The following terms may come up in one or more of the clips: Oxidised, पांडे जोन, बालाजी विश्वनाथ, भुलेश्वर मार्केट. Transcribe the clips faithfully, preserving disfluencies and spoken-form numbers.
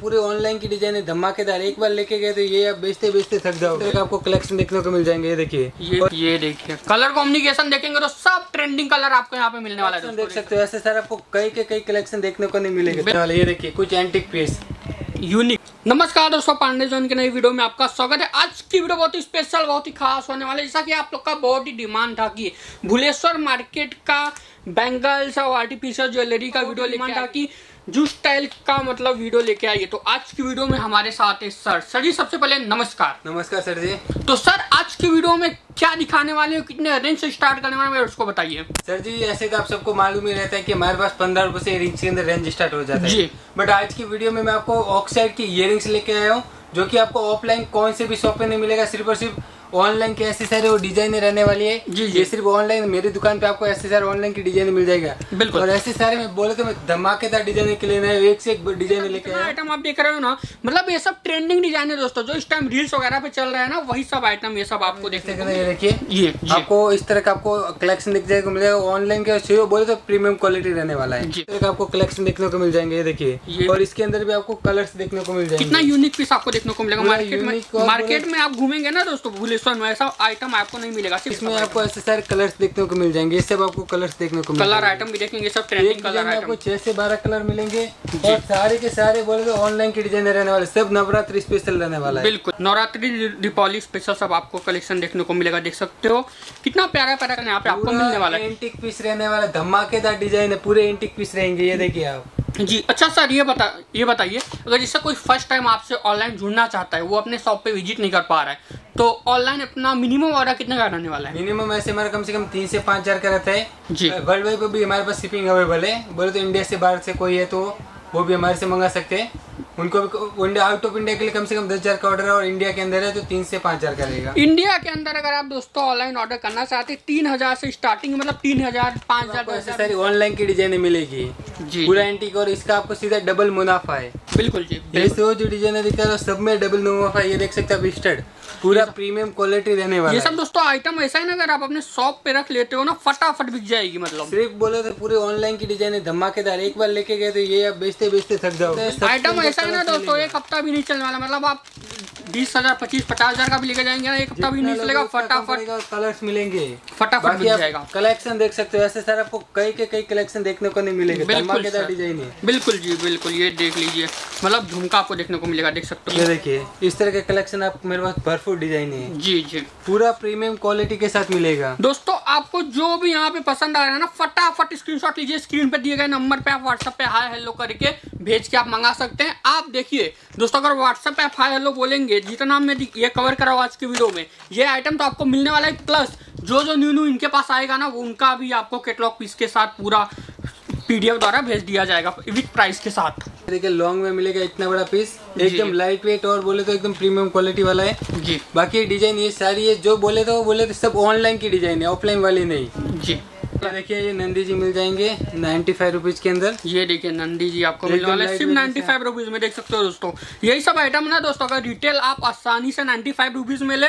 पूरे ऑनलाइन की डिजाइन है, धमाकेदार। एक बार लेके गए तो ये आप बेचते बेचते थक जाओगे। तो आपको कलेक्शन देखने को मिल जाएंगे। ये देखिए, ये और ये देखिए कलर कॉम्बिनेशन देखेंगे तो सब ट्रेंडिंग कलर आपको यहाँ पे मिलने वाला है। देख सकते हो ऐसे सर आपको कई के कई कलेक्शन देखने को नहीं मिलेंगे। ये देखिए कुछ एंटीक पीस यूनिक। नमस्कार दोस्तों, पांडे जोन के नई वीडियो में आपका स्वागत है। आज की वीडियो बहुत ही स्पेशल, बहुत ही खास होने वाली है। जैसा कि आप लोग का बहुत ही डिमांड था कि भुलेश्वर मार्केट का बैंगल्स और आर्टिफिशियल ज्वेलरी का वीडियो लेके था कि जूस स्टाइल का मतलब वीडियो लेके आइए। तो आज की वीडियो में हमारे साथ है सर। सर जी सबसे पहले नमस्कार। नमस्कार सर जी। तो सर आज की वीडियो में क्या दिखाने वाले हो, कितने रेंज से स्टार्ट करने वाले हैं उसको बताइए। सर जी ऐसे तो आप सबको मालूम ही रहता है कि हमारे पास पंद्रह रुपए से इयरिंग्स के अंदर रेंज स्टार्ट हो जाता है। बट आज की वीडियो में मैं आपको ऑक्साइड की इयरिंग्स लेके आया हूँ, जो कि आपको ऑफलाइन कौन से भी शॉप पे नहीं मिलेगा। सिर्फ और सिर्फ ऑनलाइन की एसेसरी और डिजाइन रहने वाली है। जी ये सिर्फ ऑनलाइन मेरी दुकान पे आपको एसेसरी ऑनलाइन की डिजाइन मिल जाएगा। बिल्कुल। और एसेसरी में बोले तो मैं धमाकेदार डिजाइन के लिए नए एक से एक डिजाइन लेके आया। आइटम आप देख रहे हो ना, मतलब ये सब ट्रेंडिंग डिजाइन है दोस्तों, जो इस टाइम रील्स वगैरह पे चल रहा है ना, वही सब आइटम ये सब आपको देखने को देखिए। ये आपको इस तरह का आपको कलेक्शन दिख जाएगा, मिलेगा ऑनलाइन के बोले तो प्रीमियम क्वालिटी रहने वाला है। इस तरह का आपको कलेक्शन देखने को मिल जाएंगे। ये देखिए, और इसके अंदर भी आपको कलर्स देखने को मिल जाएंगे। कितना यूनिक पीस आपको देखने को मिलेगा। मार्केट में मार्केट में आप घूमेंगे ना दोस्तों, ऐसा आइटम आपको नहीं मिलेगा। इसमें आपको ऐसे सारे कलर्स देखने को मिल जाएंगे। इससे आपको कलर्स देखने को कलर आइटम भी देखेंगे, सब ट्रेंडिंग कलर आइटम। आपको छह से बारह कलर मिलेंगे और सारे के सारे बोले तो ऑनलाइन के डिजाइन रहने वाले। सब नवरात्रि स्पेशल रहने वाला है। बिल्कुल नवरात्रि दीपावली स्पेशल सब आपको कलेक्शन देखने को मिलेगा। देख सकते हो कितना प्यारा प्यारा यहाँ पे आपको मिलने वाला है। एंटीक पीस रहने वाला, धमाकेदार डिजाइन है, पूरे एंटीक पीस रहेंगे। ये देखिए आप जी। अच्छा सर ये बता ये बताइए, अगर जैसे कोई फर्स्ट टाइम आपसे ऑनलाइन जुड़ना चाहता है, वो अपने शॉप पे विजिट नहीं कर पा रहा है, तो ऑनलाइन अपना मिनिमम ऑर्डर कितने का रहने वाला है? मिनिमम ऐसे हमारा कम से कम तीन से पाँच हजार का रहता है जी। वर्ल्ड वाइड पे भी हमारे पास शिपिंग अवेलेबल है। बोले तो इंडिया से बाहर से कोई है तो वो भी हमारे से मंगा सकते हैं। उनको भी आउट ऑफ इंडिया के लिए कम से कम दस हजार का ऑर्डर है, और इंडिया के अंदर है तो तीन से पाँच हजार का रहेगा। इंडिया के अंदर अगर आप दोस्तों ऑनलाइन ऑर्डर करना चाहते हैं, तीन हजार से स्टार्टिंग, मतलब तीन हजार पाँच हजार सारी ऑनलाइन की डिजाइने मिलेगी जी। पूरा एंटीक, और इसका आपको सीधा डबल मुनाफा है। बिल्कुल जी। जो डिजाइन दिखता है सब में डबल मुनाफा। ये देख सकते हैं स्टड, पूरा प्रीमियम क्वालिटी रहने वाला। ये सब दोस्तों आइटम ऐसा है ना, अगर आप अपने शॉप पे रख लेते हो ना, फटाफट बिक जाएगी। मतलब सिर्फ बोले तो पूरे ऑनलाइन की डिजाइन है, धमाकेदार। एक बार लेके गए तो ये आप बेचते बेचते थक जाओगे। आइटम ऐसा है ना दोस्तों, एक हफ्ता भी नहीं चलने वाला। मतलब आप बीस हजार पच्चीस पचास हजार का भी लेके जाएंगे ना, एक हफ्ता भी नहीं चलेगा। फटाफट कलर्स मिलेंगे, फटाफट मिल जाएगा। कलेक्शन देख सकते हो ऐसे सर आपको कई के कई कलेक्शन देखने को नहीं मिलेंगे। धमाकेदार डिजाइन है। बिल्कुल जी बिल्कुल। ये देख लीजिए, मतलब झुमका आपको देखने को मिलेगा। देख सकते हो ये देखिए, इस तरह के कलेक्शन आप मेरे पास भरपूर डिजाइन है जी जी। पूरा प्रीमियम क्वालिटी के साथ मिलेगा दोस्तों। आपको जो भी यहाँ पे पसंद आ रहा है ना, फटाफट स्क्रीनशॉट लीजिए। स्क्रीन पे दिए गए नंबर पे आप व्हाट्सएप पे हाय हेलो करके भेज के आप मंगा सकते हैं। आप देखिए दोस्तों, अगर व्हाट्सएप पे आप हाय हेलो बोलेंगे, जितना मैं ये कवर कर रहा हूँ आज की वीडियो में, ये आइटम तो आपको मिलने वाला है। प्लस जो जो न्यू न्यू इनके पास आएगा ना, वो उनका भी आपको कैटलॉग पीस के साथ पूरा पीडीएफ द्वारा भेज दिया जाएगा विद प्राइस के साथ। देखिए लॉन्ग में मिलेगा इतना बड़ा पीस, एकदम लाइट वेट और बोले तो एकदम प्रीमियम क्वालिटी वाला है जी। बाकी डिजाइन ये सारी है, जो बोले तो बोले तो सब ऑनलाइन की डिजाइन है, ऑफलाइन वाली नहीं जी। देखिए ये नंदी जी मिल जाएंगे नाइन्टी फाइव रुपीज के अंदर। ये देखिए नंदी जी आपको मिलने वाले सिर्फ नाइन्टी फाइव रुपीज में। देख सकते हो दोस्तों, यही सब आइटम ना दोस्तों, अगर रिटेल आप आसानी से नाइन्टी फाइव रुपीज में ले,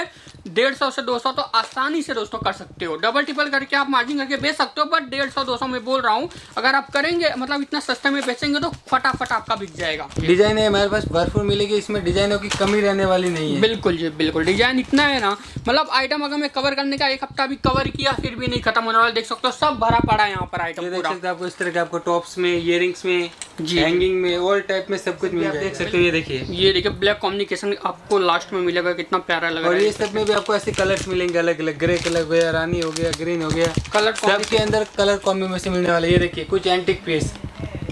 डेढ़ सौ से दो सौ तो आसानी से दोस्तों कर सकते हो। डबल टिपल करके आप मार्जिन करके बेच सकते हो, बट डेढ़ सौ दो सौ में बोल रहा हूँ, अगर आप करेंगे मतलब इतना सस्ते में बेचेंगे तो फटाफट आपका बिक जाएगा। डिजाइन है हमारे पास भरपूर मिलेगी, इसमें डिजाइनों की कमी रहने वाली नहीं है। बिल्कुल जी बिल्कुल। डिजाइन इतना है ना, मतलब आइटम अगर मैं कवर करने का एक हफ्ता भी कवर किया फिर भी नहीं खत्म होने वाला। देख सकते हो सब भरा पड़ा है यहाँ पर आइटम पूरा। आपको इस तरह के आपको टॉप्स में, इयररिंग्स में, हैंगिंग में, ऑल टाइप में सब कुछ मिल जाएगा। देख सकते हो ये देखिए, ये देखिए ब्लैक कॉम्बिनेशन आपको लास्ट में मिलेगा, कितना प्यारा लग रहा है। और ये सब में भी आपको ऐसे कलर्स मिलेंगे अलग अलग, ग्रे कलर हो गया, रानी हो गया, ग्रीन हो गया, कलर सबके अंदर कलर कॉम्बिनेशन मिलने वाला है। ये देखिए कुछ एंटीक पीस,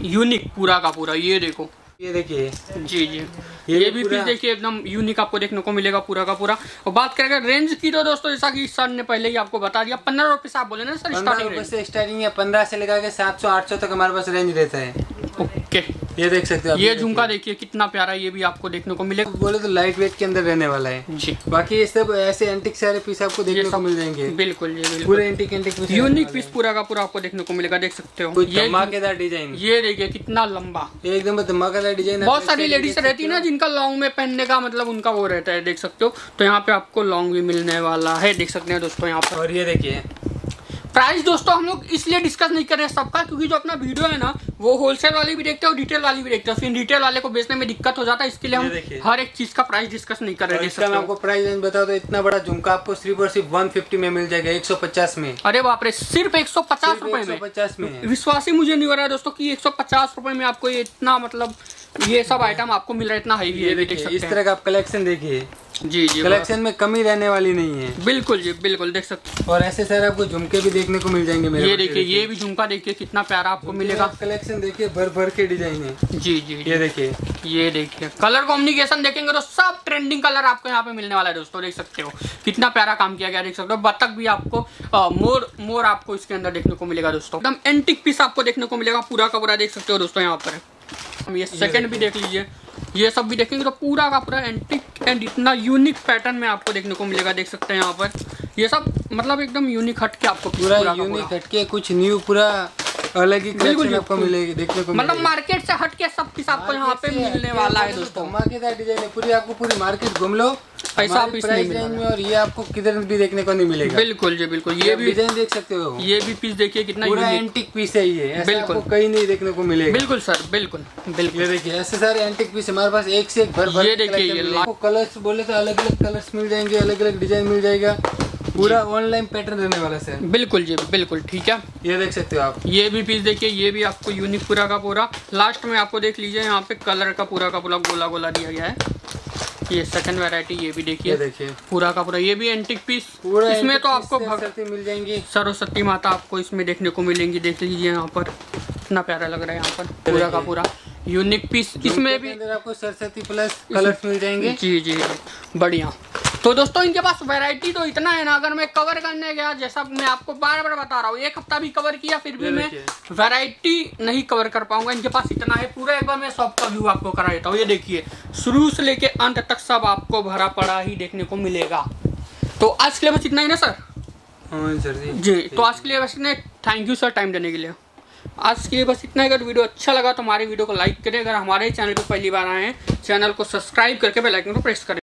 यूनिक पूरा का पूरा। ये देखो ये देखिए जी जी, ये, ये भी पीस देखिए एकदम यूनिक आपको देखने को मिलेगा पूरा का पूरा। और बात करेंगे रेंज की तो दोस्तों, जैसा कि सर ने पहले ही आपको बता दिया, पंद्रह रुपए से आप बोले ना सर स्टार्टिंग से स्टार्टिंग है। पंद्रह से लगा के सात सौ आठ सौ तक हमारे पास रेंज रहता है। ओके ये देख सकते हो। ये झुमका देखिए कितना प्यारा, ये भी आपको देखने को मिलेगा, बोले तो लाइट वेट के अंदर रहने वाला है जी। बाकी ये सब ऐसे एंटीक सारे पीस आपको देखने को मिल जाएंगे। बिल्कुल जी पूरे एंटीक एंटीक यूनिक पीस पूरा का पूरा आपको देखने को मिलेगा। देख सकते हो धमाकेदार डिजाइन। ये देखिए कितना लंबा, एकदम धमाकेदार डिजाइन। बहुत सारी लेडीज रहती है ना जिनका लॉन्ग में पहनने का मतलब उनका वो रहता है। देख सकते हो तो यहाँ पे आपको लॉन्ग भी मिलने वाला है। देख सकते हैं दोस्तों यहाँ पर। और ये देखिए प्राइस दोस्तों हम लोग इसलिए डिस्कस नहीं कर रहे सबका, क्योंकि जो अपना वीडियो है ना वो होलसेल वाले भी देखते हैं और रिटेल वाले भी देखते हैं, फिर रिटेल वाले को बेचने में दिक्कत हो जाता है, इसके लिए हम हर एक चीज का प्राइस डिस्कस नहीं कर रहे हैं। इसका मैं आपको प्राइस रेंज बताऊं तो इतना बड़ा झुमका आपको सिर्फ और सिर्फ वन फिफ्टी में मिल जाएगा, एक सौ पचास में। अरे बाप रे, सिर्फ एक सौ पचास रुपए में, विश्वास ही मुझे नहीं हो रहा है दोस्तों की एक सौ पचास रुपए में आपको ये इतना मतलब ये सब आइटम आपको मिल रहा है, इतना हाई। इस तरह का आप कलेक्शन देखिए जी जी, कलेक्शन में कमी रहने वाली नहीं है, बिल्कुल जी बिल्कुल देख सकते हैं। और ऐसे सर आपको झुमके भी देखने को मिल जाएंगे मेरे। ये देखिए ये भी झुमका देखिए कितना प्यारा आपको मिलेगा, आप कलेक्शन देखिए भर भर के डिजाइन है। जी जी ये देखिए ये देखिए कलर कॉम्बिनेशन देखेंगे तो सब ट्रेंडिंग कलर आपको यहाँ पे मिलने वाला है दोस्तों, देख सकते हो कितना प्यारा काम किया गया, देख सकते हो बतख भी आपको मोर मोर आपको इसके अंदर देखने को मिलेगा दोस्तों, एकदम एंटिक पीस आपको देखने को मिलेगा पूरा का पूरा, देख सकते हो दोस्तों यहाँ पर। ये सेकंड भी देख लीजिए, ये सब भी देखेंगे तो पूरा का पूरा एंटिक एंड इतना यूनिक पैटर्न में आपको देखने को मिलेगा, देख सकते हैं यहाँ पर। ये सब मतलब एकदम यूनिक हटके आपको पूरा यूनिक हटके कुछ न्यू पूरा अलग ही कलेक्शन आपको मिलेगी देखने को, मतलब मार्केट से हटके सब कुछ आपको यहाँ पे मिलने वाला है दोस्तों। धमाकेदार डिजाइन है पूरी, आपको पूरी मार्केट घूम लो ऐसा पीस नहीं मिलेगा, और ये आपको किधर भी देखने को नहीं मिलेगा। बिल्कुल जी बिल्कुल, ये भी डिजाइन देख सकते हो, ये भी पीस देखिए कितना पूरा एंटिक पीस है, ये बिल्कुल कहीं नहीं देखने को मिलेगा। बिल्कुल सर बिल्कुल बिल्कुल, ये देखिए ऐसे सारे एंटिक पीस हमारे पास एक से एक भर भर। ये देखिए आपको कलर्स बोले तो अलग अलग कलर्स मिल जाएंगे, अलग अलग डिजाइन मिल जाएगा, पूरा ऑनलाइन पैटर्न रहने वाला सर। बिल्कुल जी बिल्कुल ठीक है, ये देख सकते हो आप। ये भी पीस देखिए, ये भी आपको यूनिक पूरा का पूरा। लास्ट में आपको देख लीजिए यहाँ पे कलर का पूरा का पूरा गोला गोला दिया गया है। ये सेकंड वैरायटी, ये भी देखिए देखिए पूरा का पूरा, ये भी एंटिक पीस। इसमें तो आपको भगवती मिल जाएंगी, सरस्वती माता आपको इसमें देखने को मिलेंगी, देख लीजिए यहाँ पर इतना प्यारा लग रहा है यहाँ पर पूरा का पूरा यूनिक पीस। इसमें भी आपको सरस्वती प्लस कलर्स मिल जाएंगे। जी जी बढ़िया। तो दोस्तों इनके पास वैरायटी तो इतना है ना, अगर मैं कवर करने गया, जैसा मैं आपको बार बार बता रहा हूँ, एक हफ्ता भी कवर किया फिर भी मैं वैरायटी नहीं कवर कर पाऊंगा, इनके पास इतना है। पूरा एक बार मैं शॉप का व्यू आपको करा देता हूँ। ये देखिए शुरू से लेके अंत तक सब आपको भरा पड़ा ही देखने को मिलेगा। तो आज के लिए बस इतना ही ना सर? हाँ सर जी जी। तो आज के लिए बस इतना, थैंक यू सर टाइम देने के लिए। आज के लिए बस इतना ही। अगर वीडियो अच्छा लगा तो हमारे वीडियो को लाइक करें, अगर हमारे चैनल पर पहली बार आए हैं चैनल को सब्सक्राइब करके बेल आइकन को प्रेस करें।